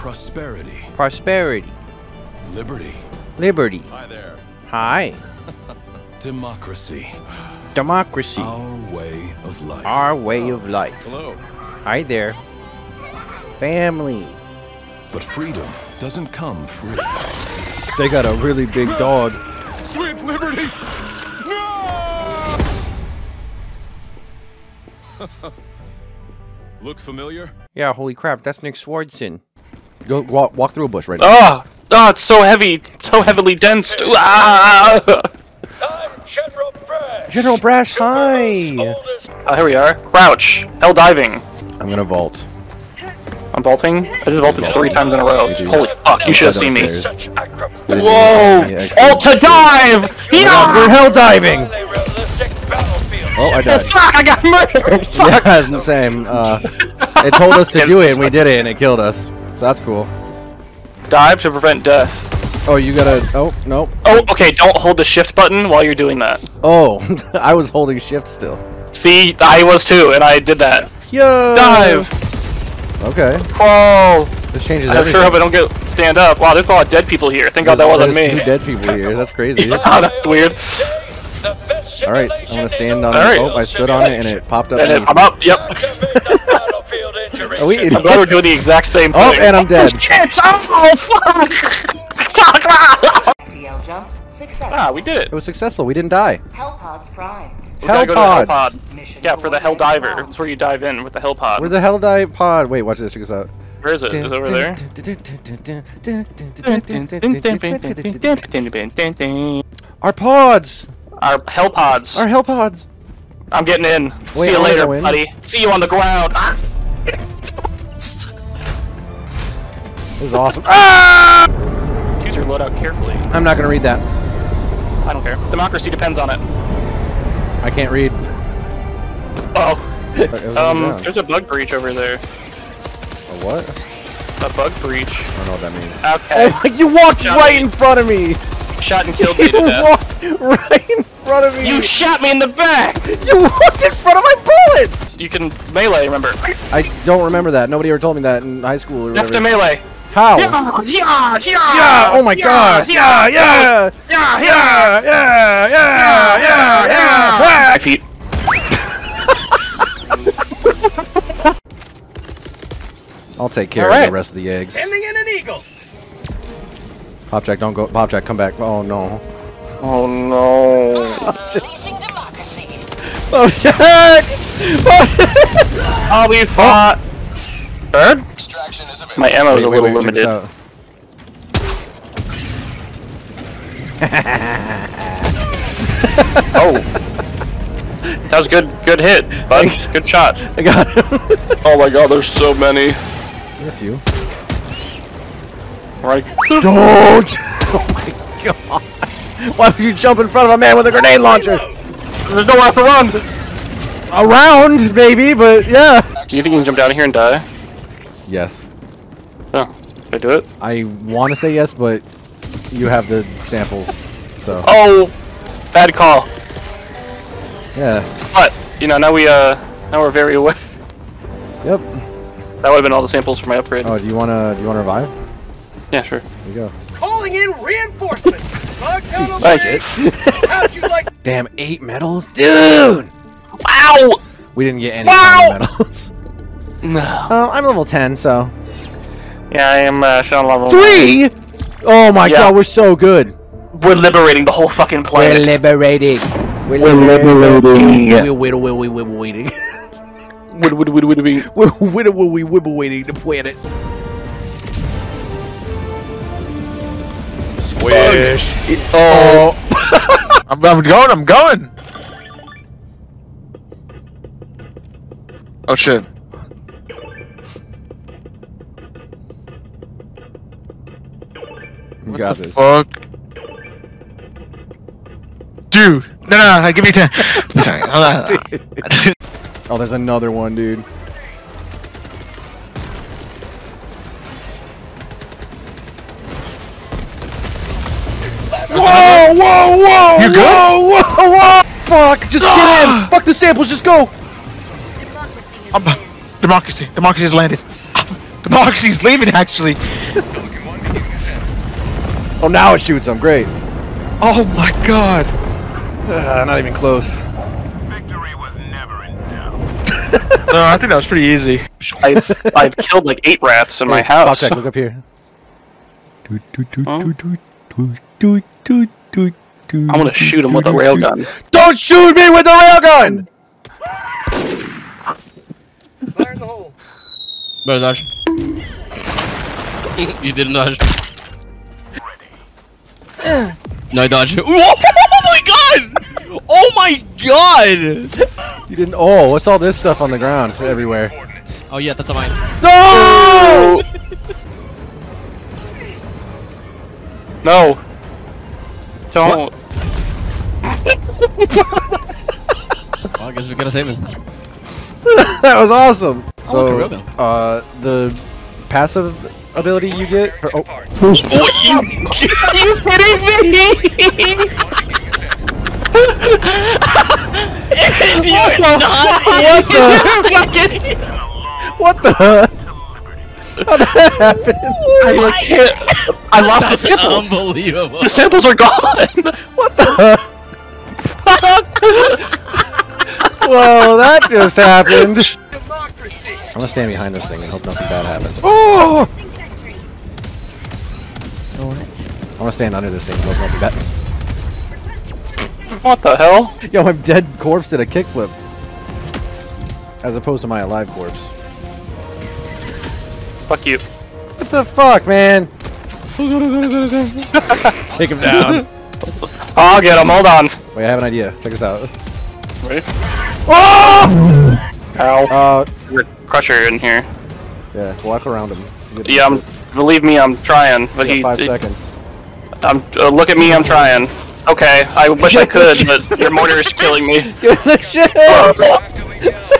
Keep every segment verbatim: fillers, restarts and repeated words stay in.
Prosperity. Prosperity. Liberty. Liberty. Hi there. Hi. Democracy. Democracy. Our way of life. Our way of life. Hello. Hi there. Family. But freedom doesn't come free. They got a really big dog. Sweet liberty. No! Look familiar? Yeah, holy crap, that's Nick Swardson. Go walk, walk through a bush right now. Ah! Ah, it's so heavy, so heavily dense. Ah! I'm General Brash. General Brash, hi. Oh, here we are. Crouch. Hell diving. I'm gonna vault. I'm vaulting? I just vaulted three times in a row. Holy fuck, you should have seen me. Whoa! Alt to dive! Yeah! We're hell diving! Oh, I died. Fuck, I got murdered! Fuck! Yeah, it's the same. Uh, it told us to do it, and we did it, and it killed us. So that's cool. Dive to prevent death. Oh, you gotta... Oh, no. Oh, okay, don't hold the shift button while you're doing that. Oh, I was holding shift still. See, I was too, and I did that. Yo! Dive! Okay. Crawl! This changes everything. I sure hope I don't get... Stand up. Wow, there's a lot of dead people here. Thank God that wasn't me. There's two dead people here. That's crazy. Yeah, that's weird. Alright, I'm gonna stand on it. Oh, I stood on it and it popped up. I'm up, yep. Are we idiots? I'm glad we're doing the exact same thing. Oh, and I'm dead. Oh, fuck! Fuck! Ah, we did it. It was successful. We didn't die. Hell pods prime. Hell pod. Yeah, for the hell diver. That's where you dive in with the hell pod. Where's the hell dive pod? Wait, watch this. Check this out. Where is it? Is it over there? Our pods! Our hell pods. Our hell pods. I'm getting in. Wait, see you later, buddy. See you on the ground. This is awesome. Ah! Choose your loadout carefully. I'm not gonna read that. I don't care. Democracy depends on it. I can't read. Oh. Um, there's a bug breach over there. A what? A bug breach. I don't know what that means. Okay. Oh, you walked Shot right me. in front of me. Shot and killed me to death. Right in front of me! You shot me in the back! You walked in front of my bullets! You can melee, remember? I don't remember that. Nobody ever told me that in high school or whatever. Left to melee! How? Yeah! Yeah! Yeah! Yeah! Oh my god! Yeah! Yeah! Yeah! Yeah! Yeah! Yeah! Yeah! Yeah! My feet. I'll take care of the rest of the eggs. Ending in an eagle! Popjack, don't go. Popjack, come back. Oh no. Oh no! Oh shit! I'll be fought! Berd? My ammo is a little limited. Oh! That was good, good hit, bud. Thanks. Good shot. I got him. Oh my god, there's so many. There are a few. Right. Don't! Oh my god. Why would you jump in front of a man with a grenade launcher? There's nowhere to run! Around, maybe, but yeah. Do you think you can jump down here and die? Yes. Oh, did I do it? I want to say yes, but you have the samples, so... Oh! Bad call. Yeah. But, you know, now we, uh, now we're very aware. Yep. That would have been all the samples for my upgrade. Oh, do you want to, do you want to revive? Yeah, sure. There you go. Calling in reinforcements! Like damn, eight medals? Dude! Wow! We didn't get any wow! medals. No. Oh, I'm level ten, so. Yeah, I am uh, Sean level three! Oh my yeah. god, we're so good. We're liberating the whole fucking planet. We're liberating. We're, we're liberating. We're waiting. We're waiting. We're waiting the planet. Wish. Oh. I'm, I'm going, I'm going! Oh shit. You got this. Fuck? Dude! No, no, no, give me ten! Sorry, hold on. Oh, there's another one, dude. Whoa, whoa, whoa! You good? Whoa, whoa, whoa! Fuck! Just ah! get in! Fuck the samples! Just go! Democracy, democracy, democracy has landed. Ah, Moxie's leaving, actually. Oh, now it shoots him. Great. Oh my God. Uh, not even close. Victory was never in doubt. No, I think that was pretty easy. I've, I've killed like eight rats in hey, my house. Popjack, look up here. I want to shoot him with a railgun. Don't shoot me with a railgun! Fire in the hole. Better dodge. You didn't dodge. No, I dodged. Oh my God! Oh my God! You didn't. Oh, what's all this stuff on the ground everywhere? Oh yeah, that's on mine. No! No. Don't. Well, I guess we gotta save him. That was awesome. So, uh, the passive ability you get for oh. Oh, you, are you kidding me? What the fuck? How did that happen? I like hit. I lost That's the samples. Unbelievable. The samples are gone. What the fuck? Well, that just happened. Democracy. I'm gonna stand behind this thing and hope nothing bad happens. Oh! I'm gonna stand under this thing and hope nothing bad. What the hell? Yo, my dead corpse did a kickflip, as opposed to my alive corpse. Fuck you. What the fuck, man? Take him down. I'll get him, hold on. Wait, I have an idea. Check this out. Ready? Oh! Ow. Uh, Your crusher in here. Yeah, walk around him. Yeah, I'm, believe me, I'm trying. But he, five he, seconds. I'm, uh, look at me, I'm trying. Okay, I wish I could, but your mortar is killing me. Give the shit! Oh.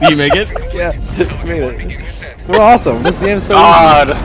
Did you make it? Yeah, you made it. We're awesome. This game's so God. Easy.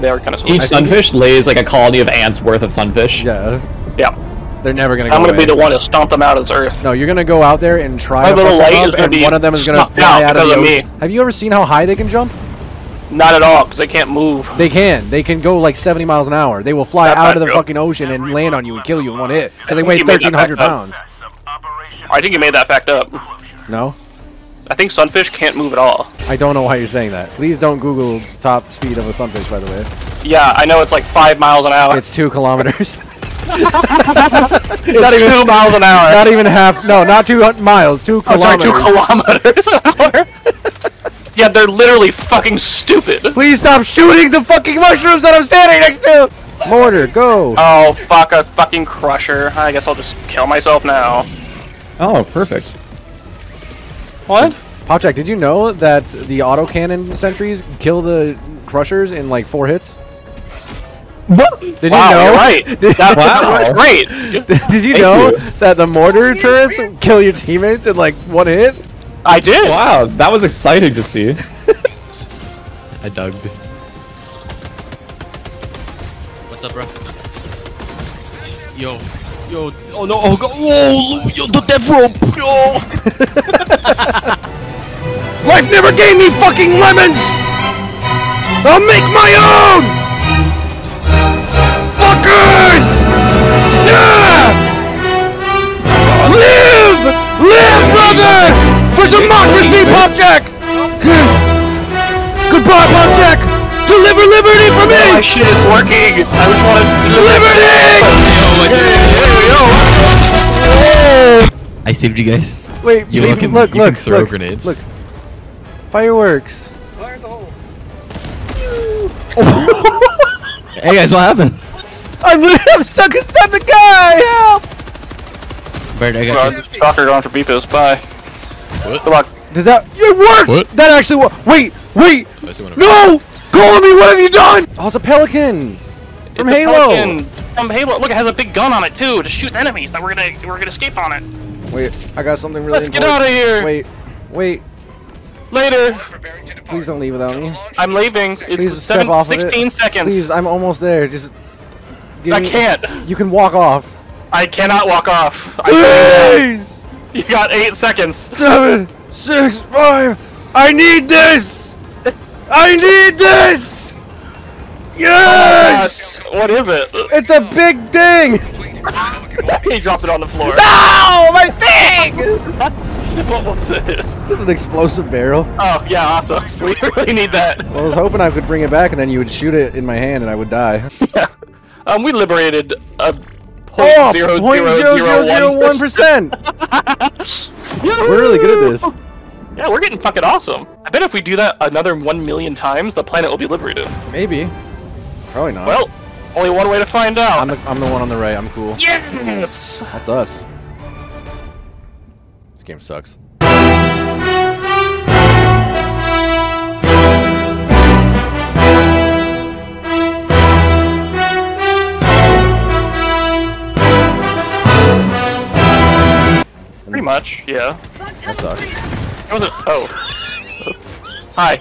They are kind of slow. Each sunfish lays like a colony of ants worth of sunfish. Yeah. Yeah. They're never gonna. Go I'm gonna away. be the one to stomp them out of Earth. No, you're gonna go out there and try. My to little light them up, and one of them is gonna fly out of, of me. Have you ever seen how high they can jump? Not at all, because they can't move. They can. They can go like seventy miles an hour. They will fly That's out of the real. fucking ocean and land on you and kill you in one hit because they weigh thirteen hundred pounds. I think you made that fact up. No. I think sunfish can't move at all. I don't know why you're saying that. Please don't Google top speed of a sunfish, by the way. Yeah, I know it's like five miles an hour. It's two kilometers. it's not even two miles an hour. Not even half. No, not two miles. Two kilometers. Oh, sorry, two kilometers an hour. Yeah, they're literally fucking stupid. Please stop shooting the fucking mushrooms that I'm standing next to. Mortar, go. Oh fuck, a fucking crusher. I guess I'll just kill myself now. Oh, perfect. What? Popjack, did you know that the autocannon sentries kill the crushers in like four hits? What? Did wow, you know? You're right. Did, that, wow. Great. Did, did you Thank know you. that the mortar turrets kill your teammates in like one hit? I did. Wow, that was exciting to see. I dug. What's up, bro? Yo. Yo, oh no, oh god, whoa, yo, the death rope, yo! Life never gave me fucking lemons! I'll make my own! Fuckers! Yeah! Live! Live, brother! For democracy, Popjack! Goodbye, Popjack! Deliver liberty for me! My shit is working! I just want to deliver liberty! I saved you guys. Wait, you baby, can, look, you look, can throw look, grenades. Look, fireworks. Fire in the hole. Oh. Hey guys, what happened? I'm literally I'm stuck inside the guy. Help! Berd, I got this stalker going for Beepos. Bye. What? Come on. Did that? It worked. What? That actually worked. Wait, wait. No! Call me. What have you done? Oh, it's a pelican from it's Halo. Pelican. From Halo. Look, it has a big gun on it too to shoot enemies. That we're gonna we're gonna escape on it. Wait, I got something really Let's important. Let's get out of here! Wait, wait. Later! Please don't leave without me. I'm leaving. It's Please seven, step off sixteen of it. seconds. Please, I'm almost there. Just. Give I me can't. You can walk off. I cannot walk off. Please! You got eight seconds. Seven, six, five. I need this! I need this! Yes! Oh, what is it? It's a big thing! He dropped it on the floor. No! My thing! What was it? This is an explosive barrel. Oh, yeah, awesome. We really need that. Well, I was hoping I could bring it back and then you would shoot it in my hand and I would die. Yeah. Um, we liberated a point zero zero zero one percent. We're really good at this. Yeah, we're getting fucking awesome. I bet if we do that another one million times, the planet will be liberated. Maybe. Probably not. Well, only one way to find out. I'm the, I'm the one on the right. I'm cool. Yes! That's us. This game sucks. Pretty much, yeah. That sucks. Oh. Hi.